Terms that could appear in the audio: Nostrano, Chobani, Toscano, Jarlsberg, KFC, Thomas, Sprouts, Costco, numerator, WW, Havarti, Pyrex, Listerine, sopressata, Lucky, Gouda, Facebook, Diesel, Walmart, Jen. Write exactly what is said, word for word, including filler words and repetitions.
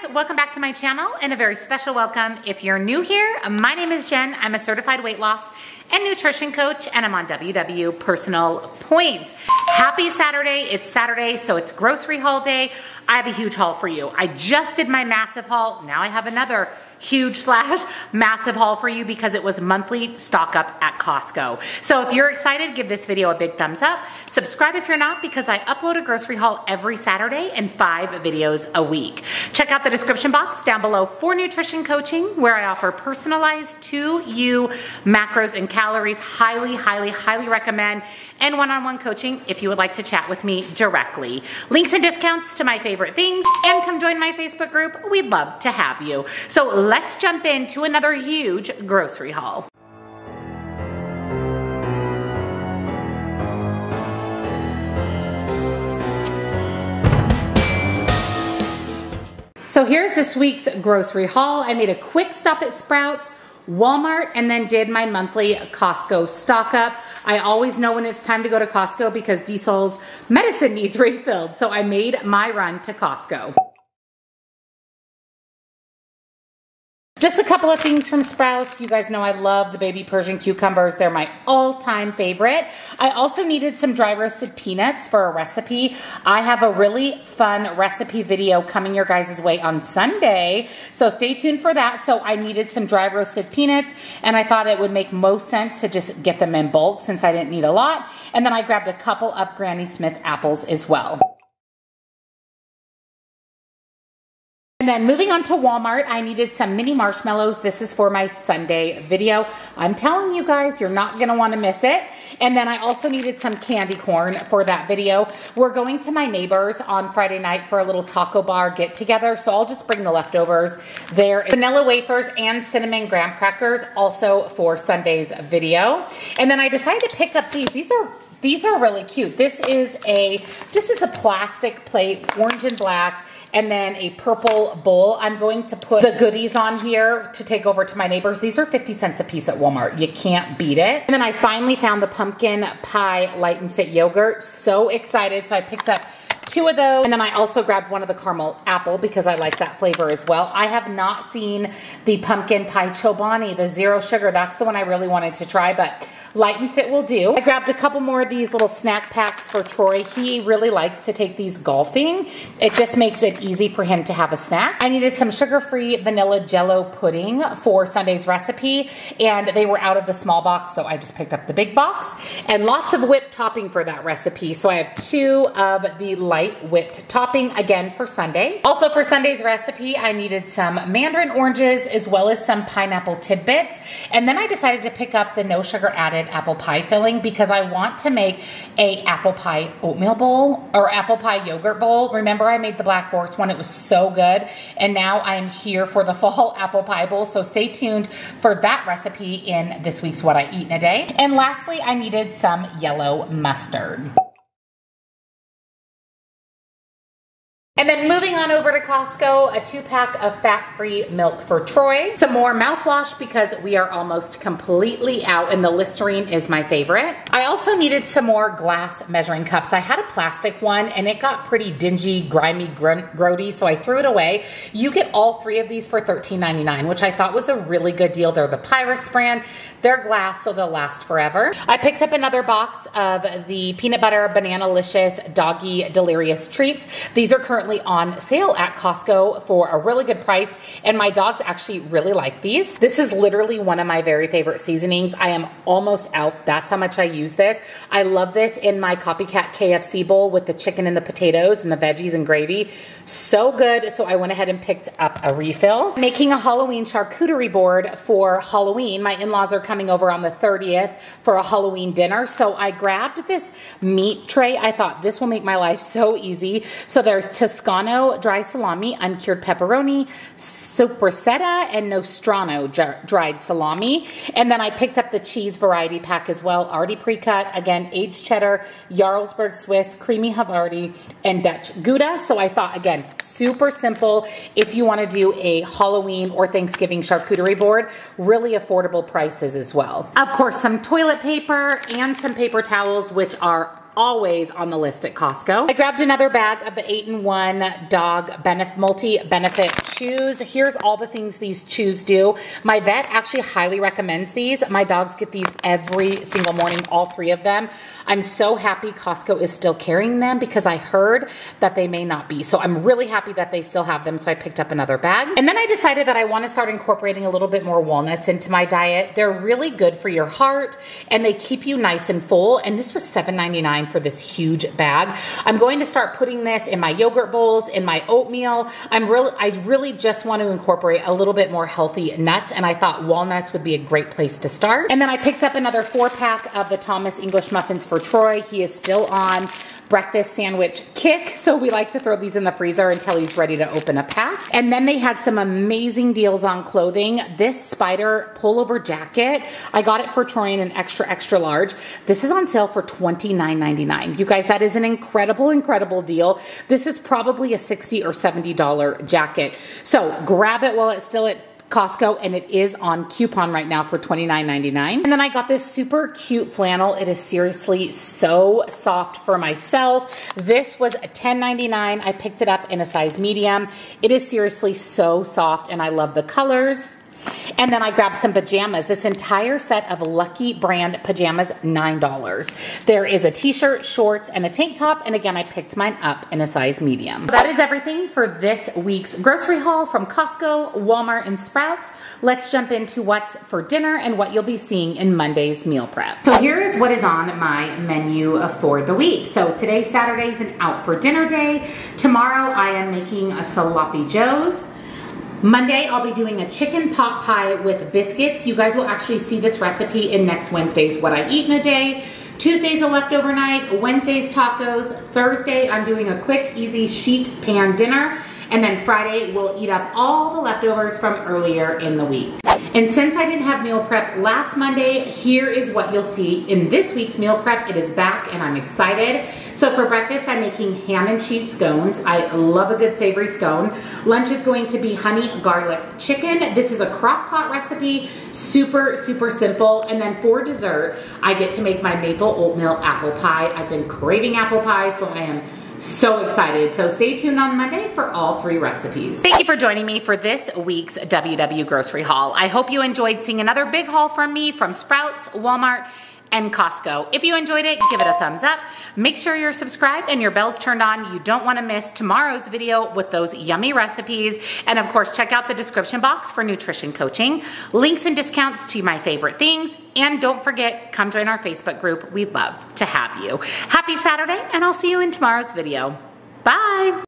friends, welcome back to my channel, and a very special welcome if you're new here. My name is Jen. I'm a certified weight loss and nutrition coach, and I'm on W W Personal Points. Happy Saturday. It's Saturday, so it's grocery haul day. I have a huge haul for you. I just did my massive haul. Now I have another huge slash massive haul for you because it was monthly stock up at Costco. So if you're excited, give this video a big thumbs up. Subscribe if you're not, because I upload a grocery haul every Saturday and five videos a week. Check out the description box down below for nutrition coaching, where I offer personalized to you macros and calories. Highly, highly, highly recommend. And one-on-one coaching if you would like to chat with me directly. Links and discounts to my favorite things, and come join my Facebook group. We'd love to have you. So let's jump into another huge grocery haul. So here's this week's grocery haul. I made a quick stop at Sprouts, Walmart, and then did my monthly Costco stock up. I always know when it's time to go to Costco because Diesel's medicine needs refilled, so I made my run to Costco. Just a couple of things from Sprouts. You guys know I love the baby Persian cucumbers. They're my all-time favorite. I also needed some dry roasted peanuts for a recipe. I have a really fun recipe video coming your guys' way on Sunday, so stay tuned for that. So I needed some dry roasted peanuts, and I thought it would make most sense to just get them in bulk since I didn't need a lot. And then I grabbed a couple of Granny Smith apples as well. And then moving on to Walmart, I needed some mini marshmallows. This is for my Sunday video. I'm telling you guys, you're not gonna wanna miss it. And then I also needed some candy corn for that video. We're going to my neighbor's on Friday night for a little taco bar get together, so I'll just bring the leftovers there. Vanilla wafers and cinnamon graham crackers also for Sunday's video. And then I decided to pick up these. These are these are really cute. This is a, this is a plastic plate, orange and black, and then a purple bowl. I'm going to put the goodies on here to take over to my neighbors. These are fifty cents a piece at Walmart. You can't beat it. And then I finally found the pumpkin pie light and fit yogurt. So excited. So I picked up two of those. And then I also grabbed one of the caramel apple because I like that flavor as well. I have not seen the pumpkin pie Chobani, the zero sugar. That's the one I really wanted to try, but light and fit will do. I grabbed a couple more of these little snack packs for Troy. He really likes to take these golfing. It just makes it easy for him to have a snack. I needed some sugar-free vanilla jello pudding for Sunday's recipe, and they were out of the small box, so I just picked up the big box. And lots of whipped topping for that recipe, so I have two of the light whipped topping again for Sunday. Also for Sunday's recipe, I needed some mandarin oranges as well as some pineapple tidbits. And then I decided to pick up the no sugar added apple pie filling because I want to make a apple pie oatmeal bowl or apple pie yogurt bowl. Remember I made the Black Forest one. It was so good. And now I'm here for the fall apple pie bowl. So stay tuned for that recipe in this week's What I Eat in a Day. And lastly, I needed some yellow mustard. And then moving on over to Costco, a two pack of fat-free milk for Troy, some more mouthwash because we are almost completely out and the Listerine is my favorite. I also needed some more glass measuring cups. I had a plastic one and it got pretty dingy, grimy, grody, so I threw it away. You get all three of these for thirteen ninety-nine, which I thought was a really good deal. They're the Pyrex brand. They're glass, so they'll last forever. I picked up another box of the peanut butter, banana-licious, doggy delirious treats. These are currently on sale at Costco for a really good price, and my dogs actually really like these. This is literally one of my very favorite seasonings. I am almost out. That's how much I use this. I love this in my copycat K F C bowl with the chicken and the potatoes and the veggies and gravy. So good. So I went ahead and picked up a refill. Making a Halloween charcuterie board for Halloween. My in-laws are coming over on the thirtieth for a Halloween dinner, so I grabbed this meat tray. I thought this will make my life so easy. So there's Toscano dry salami, uncured pepperoni, sopressata, and Nostrano dried salami. And then I picked up the cheese variety pack as well, already pre-cut. Again, aged cheddar, Jarlsberg Swiss, creamy Havarti, and Dutch Gouda. So I thought, again, super simple if you want to do a Halloween or Thanksgiving charcuterie board. Really affordable prices as well. Of course, some toilet paper and some paper towels, which are always on the list at Costco. I grabbed another bag of the eight in one dog benefit, multi-benefit chews. Here's all the things these chews do. My vet actually highly recommends these. My dogs get these every single morning, all three of them. I'm so happy Costco is still carrying them because I heard that they may not be. So I'm really happy that they still have them, so I picked up another bag. And then I decided that I want to start incorporating a little bit more walnuts into my diet. They're really good for your heart and they keep you nice and full. And this was seven ninety-nine for this huge bag. I'm going to start putting this in my yogurt bowls, in my oatmeal. I'm really, I really just want to incorporate a little bit more healthy nuts, and I thought walnuts would be a great place to start. And then I picked up another four pack of the Thomas English muffins for Troy. He is still on breakfast sandwich kick, so we like to throw these in the freezer until he's ready to open a pack. And then they had some amazing deals on clothing. This spider pullover jacket, I got it for Troy in an extra extra large. This is on sale for twenty-nine ninety-nine. You guys, that is an incredible incredible deal. This is probably a sixty or seventy dollar jacket, so grab it while it's still at Costco, and it is on coupon right now for twenty-nine ninety-nine. And then I got this super cute flannel. It is seriously so soft for myself. This was ten ninety-nine. I picked it up in a size medium. It is seriously so soft, and I love the colors. And then I grabbed some pajamas. This entire set of Lucky brand pajamas, nine dollars. There is a t-shirt, shorts, and a tank top. And again, I picked mine up in a size medium. That is everything for this week's grocery haul from Costco, Walmart, and Sprouts. Let's jump into what's for dinner and what you'll be seeing in Monday's meal prep. So here is what is on my menu for the week. So today, Saturday, is an out for dinner day. Tomorrow, I am making a sloppy joes. Monday, I'll be doing a chicken pot pie with biscuits. You guys will actually see this recipe in next Wednesday's What I Eat in a Day. Tuesday's a leftover night, Wednesday's tacos. Thursday, I'm doing a quick, easy sheet pan dinner. And then Friday, we'll eat up all the leftovers from earlier in the week. And since I didn't have meal prep last Monday, here is what you'll see in this week's meal prep. It is back and I'm excited. So for breakfast, I'm making ham and cheese scones. I love a good savory scone. Lunch is going to be honey garlic chicken. This is a crock pot recipe, super, super simple. And then for dessert, I get to make my maple oatmeal apple pie. I've been craving apple pie, so I am so excited. So stay tuned on Monday for all three recipes. Thank you for joining me for this week's W W grocery haul. I hope you enjoyed seeing another big haul from me from Sprouts, Walmart, and Costco. If you enjoyed it, give it a thumbs up. Make sure you're subscribed and your bell's turned on. You don't want to miss tomorrow's video with those yummy recipes. And of course, check out the description box for nutrition coaching, links and discounts to my favorite things. And don't forget, come join our Facebook group. We'd love to have you. Happy Saturday, and I'll see you in tomorrow's video. Bye.